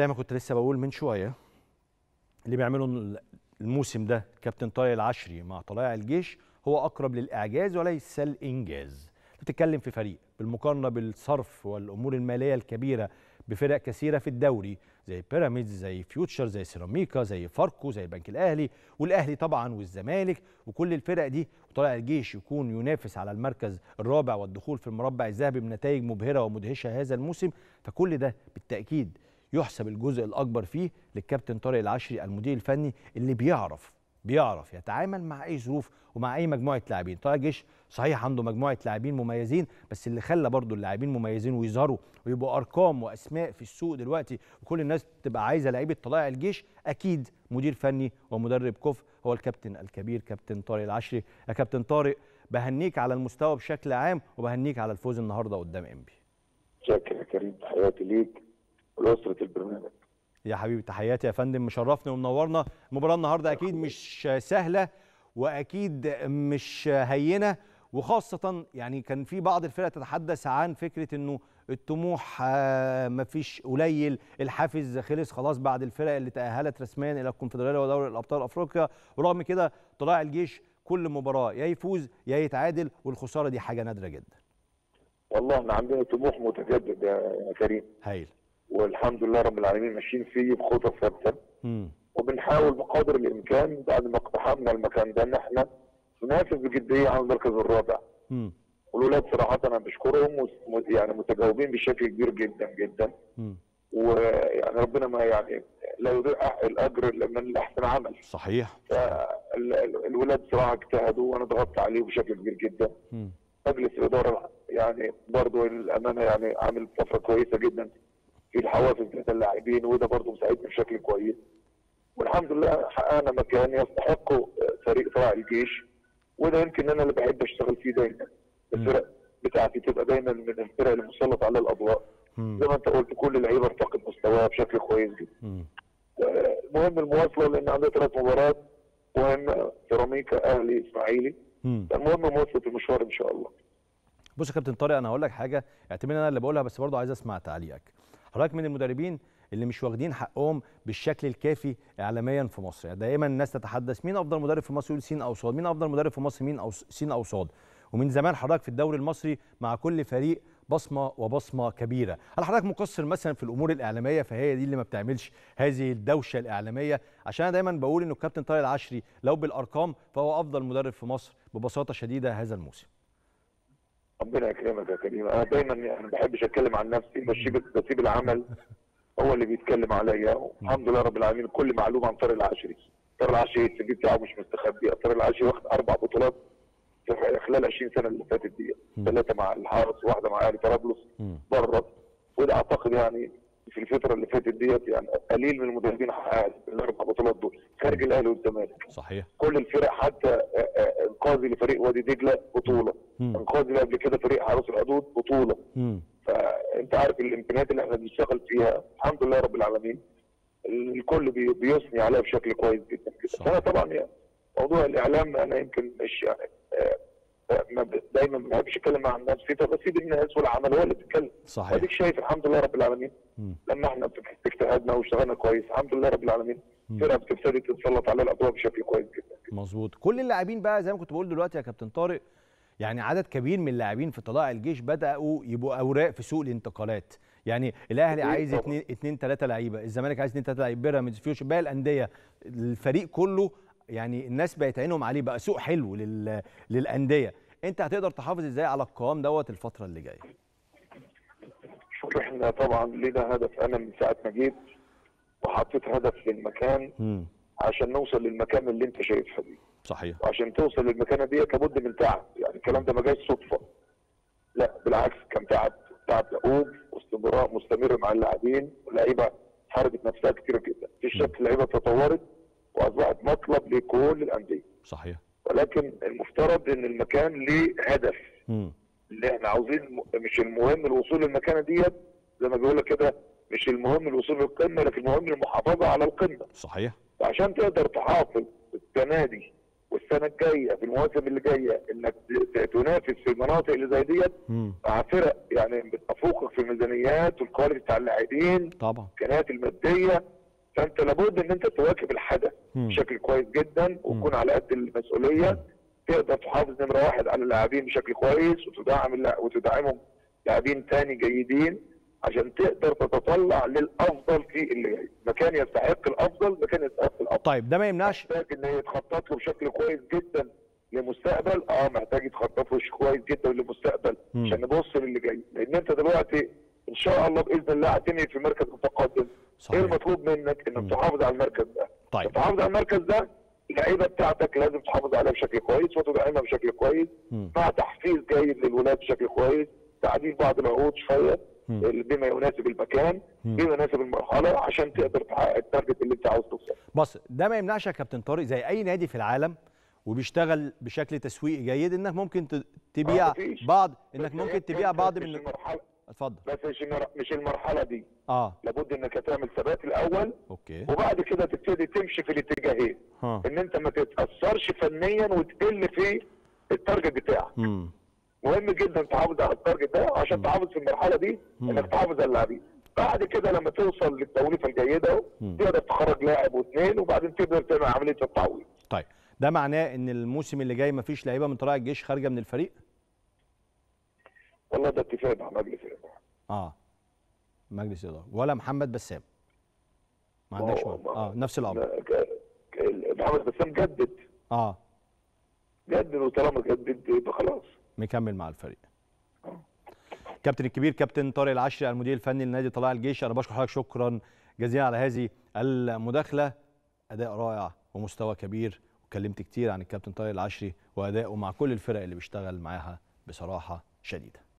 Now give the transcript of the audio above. زي ما كنت لسه بقول من شويه، اللي بيعمله الموسم ده كابتن طارق العشري مع طلائع الجيش هو اقرب للاعجاز وليس الانجاز. بتتكلم في فريق بالمقارنه بالصرف والامور الماليه الكبيره بفرق كثيره في الدوري زي بيراميدز، زي فيوتشر، زي سيراميكا، زي فاركو، زي البنك الاهلي والاهلي طبعا والزمالك وكل الفرق دي، وطلائع الجيش يكون ينافس على المركز الرابع والدخول في المربع الذهبي بنتائج مبهره ومدهشه هذا الموسم. فكل ده بالتاكيد يحسب الجزء الاكبر فيه للكابتن طارق العشري المدير الفني اللي بيعرف يتعامل مع اي ظروف ومع اي مجموعه لاعبين. طارق الجيش صحيح عنده مجموعه لاعبين مميزين، بس اللي خلى برضو اللاعبين مميزين ويظهروا ويبقوا ارقام واسماء في السوق دلوقتي وكل الناس بتبقى عايزه لعيبه طلائع الجيش، اكيد مدير فني ومدرب كفء هو الكابتن الكبير كابتن طارق العشري. يا كابتن طارق بهنيك على المستوى بشكل عام وبهنيك على الفوز النهارده قدام انبي. شكرا يا كريم، تحياتي ليك ولأسرة البرنامج. يا حبيبي تحياتي يا فندم، مشرفنا ومنورنا. المباراه النهارده اكيد مش سهله واكيد مش هينه، وخاصه يعني كان في بعض الفرق تتحدث عن فكره انه الطموح مفيش، قليل، الحافز خلص خلاص بعد الفرق اللي تاهلت رسميا الى الكونفدراليه ودوري ابطال افريقيا. ورغم كده طلائع الجيش كل مباراه يا يفوز يا يتعادل، والخساره دي حاجه نادره جدا. والله احنا عندنا طموح متجدد يا كريم. هايل. والحمد لله رب العالمين ماشيين فيه بخطط ثابته، وبنحاول بقدر الامكان بعد ما اقتحمنا المكان ده ان احنا ننافس بجديه على المركز الرابع. والولاد صراحه انا بشكرهم يعني متجاوبين بشكل كبير جدا جدا، ويعني ربنا ما يعني لا يضيع الاجر من احسن عمل. صحيح. الولاد صراحه اجتهدوا وانا ضغطت عليهم بشكل كبير جدا. مجلس الاداره يعني برضه الامانه يعني عامل طفره كويسه جدا في الحوافز بتاعت اللاعبين، وده برضه مساعدنا بشكل كويس، والحمد لله حققنا مكان يستحقه فريق طلائع الجيش. وده يمكن انا اللي بحب اشتغل فيه دايما، الفرق بتاعتي تبقى دايما من الفرق اللي مسلط عليها الاضواء. زي ما انت قلت كل لعيبه ارتقت مستواها بشكل كويس جدا. المهم المواصله، لان عندنا 3 مباريات مهمه، سيراميكا، اهلي، اسماعيلي. المهم مواصله المشوار ان شاء الله. بص يا كابتن طارق، انا هقول لك حاجه اعتبرني انا اللي بقولها، بس برضه عايز اسمع تعليقك. حضرتك من المدربين اللي مش واخدين حقهم بالشكل الكافي اعلاميا في مصر، يعني دايما الناس تتحدث مين افضل مدرب في مصر، يقول سين او صاد، مين افضل مدرب في مصر، مين او سين او صاد. ومن زمان حضرتك في الدوري المصري مع كل فريق بصمه وبصمه كبيره، هل حضرتك مقصر مثلا في الامور الاعلاميه فهي دي اللي ما بتعملش هذه الدوشه الاعلاميه؟ عشان انا دايما بقول انه الكابتن طارق العشري لو بالارقام فهو افضل مدرب في مصر ببساطه شديده هذا الموسم. ربنا يكرمك يا كريم. انا دايما يعني ما بحبش اتكلم عن نفسي، بسيب العمل هو اللي بيتكلم عليا، والحمد لله رب العالمين. كل معلومه عن طارق العشري، طارق العشري السجل بتاعه مش مستخبي. طارق العشري واخد 4 بطولات خلال 20 سنه اللي فاتت دي، 3 مع الحارس و1 مع اهلي طرابلس بره، وده اعتقد يعني في الفتره اللي فاتت ديت يعني قليل من المدربين حققوا ال4 بطولات دول خارج الاهلي والزمالك. صحيح. كل الفرق، حتى انقاذي لفريق وادي دجله بطوله، انقاذي قبل كده فريق حارس الحدود بطوله. فانت عارف الامكانيات اللي احنا بنشتغل فيها الحمد لله رب العالمين، الكل بيثني عليها بشكل كويس جدا. انا طبعا يعني موضوع الاعلام انا يمكن مش يعني دايما ما بحبش اتكلم عن نفسي، فبسيب الناس والعمل هو اللي بيتكلم. صحيح. اديك شايف الحمد لله رب العالمين لما احنا اجتهدنا واشتغلنا كويس الحمد لله رب العالمين الفرقه بتبتدي تتسلط على الاضواء بشكل كويس جدا. مظبوط. كل اللاعبين بقى زي ما كنت بقول دلوقتي يا كابتن طارق، يعني عدد كبير من اللاعبين في طلائع الجيش بداوا يبقوا اوراق في سوق الانتقالات. يعني الاهلي عايز 2 3 لعيبه، الزمالك عايز 2 3 لعيبه، بيراميدز، فيوتشر، باقي الانديه، الفريق كله يعني الناس بقت عينهم عليه، بقى سوق حلو للانديه. انت هتقدر تحافظ ازاي على القوام دوت الفتره اللي جايه؟ شوف احنا طبعا لينا هدف، انا من ساعه ما جيت وحطيت هدف للمكان عشان نوصل للمكان اللي انت شايفها دي. صحيح. وعشان توصل للمكانه دي لابد من تعب، يعني الكلام ده ما جاش صدفه، لا بالعكس كان تعب لعوب واستمرار مستمر مع اللاعبين، واللعيبه حاربت نفسها كتير جدا في الشكل، اللعيبه تطورت واصبحت مطلب لكل الانديه. صحيح. ولكن المفترض ان المكان ليه هدف، اللي احنا عاوزين مش المهم الوصول للمكانه ديت، زي ما بيقول لك كده مش المهم الوصول للقمه لكن المهم المحافظه على القمه. صحيح. عشان تقدر تحافظ السنه دي والسنه الجايه في المواسم اللي جايه انك تنافس في المناطق اللي زي ديت مع فرق يعني بتفوقك في الميزانيات والكواليتي بتاع اللاعبين طبعا الامكانيات الماديه، فانت لابد ان انت تواكب الحدث بشكل كويس جدا وتكون على قد المسؤوليه تقدر تحافظ نمره واحد على اللاعبين بشكل كويس وتدعمهم لاعبين ثاني جيدين عشان تقدر تتطلع للافضل في اللي جاي، مكان يستحق الافضل، مكان يستحق الافضل. طيب ده ما يمنعش محتاج ان يتخطط له بشكل كويس جدا لمستقبل، محتاج يتخطط له كويس جدا للمستقبل عشان نبص للي جاي، لان انت دلوقتي ان شاء الله باذن الله هتنهي في مركز متقدم. ايه المطلوب منك؟ انك تحافظ على المركز ده. طيب تحافظ على المركز ده، اللعيبه بتاعتك لازم تحافظ عليها بشكل كويس وتدعمها بشكل كويس مع تحفيز جيد للولاد بشكل كويس، تعديل بعض العقود شويه بما يناسب المكان بما يناسب المرحله عشان تقدر تحقق التارجت اللي انت عاوز توصل. بص ده ما يمنعش يا كابتن طارق زي اي نادي في العالم وبيشتغل بشكل تسويقي جيد انك ممكن تبيع بعض من المرحله. اتفضل. بس مش المرحله دي. لابد انك هتعمل ثبات الاول. اوكي. وبعد كده تبتدي تمشي في الاتجاهين. ان انت ما تتاثرش فنيا وتقل في التارجت بتاعك. مهم جدا تحافظ على التارجت ده عشان تحافظ في المرحله دي انك تحافظ على اللاعبين. بعد كده لما توصل للتوليفه الجيده تقدر تخرج لاعب واثنين وبعدين تقدر تعمل عمليه التعويض. طيب ده معناه ان الموسم اللي جاي مفيش لعيبه من طلائع الجيش خارجه من الفريق؟ والله ده اتفاق مع مجلس الاداره. مجلس الاداره ولا محمد بسام؟ ما عندكش نفس الامر. محمد بسام جدد. جدد وطالما جدد يبقى خلاص. مكمل مع الفريق. كابتن الكبير كابتن طارق العشري المدير الفني لنادي طلائع الجيش، انا بشكر حضرتك شكرا جزيلا على هذه المداخله، اداء رائع ومستوى كبير، واتكلمت كتير عن الكابتن طارق العشري وادائه مع كل الفرق اللي بيشتغل معاها بصراحه شديده.